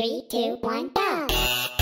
3, 2, 1, go!